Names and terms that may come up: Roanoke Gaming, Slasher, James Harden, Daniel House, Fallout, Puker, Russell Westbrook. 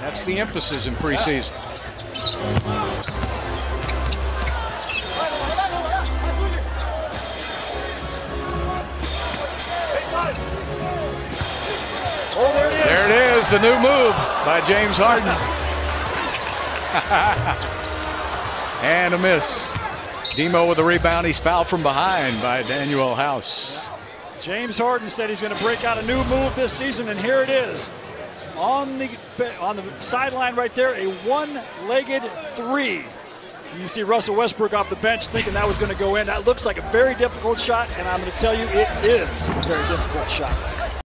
That's the emphasis in preseason. Oh, there it is. There it is, the new move by James Harden. And a miss. Demo with a rebound. He's fouled from behind by Daniel House. James Harden said he's going to break out a new move this season, and here it is. On the sideline right there, a one-legged three. You see Russell Westbrook off the bench thinking that was going to go in. That looks like a very difficult shot, and I'm going to tell you it is a very difficult shot.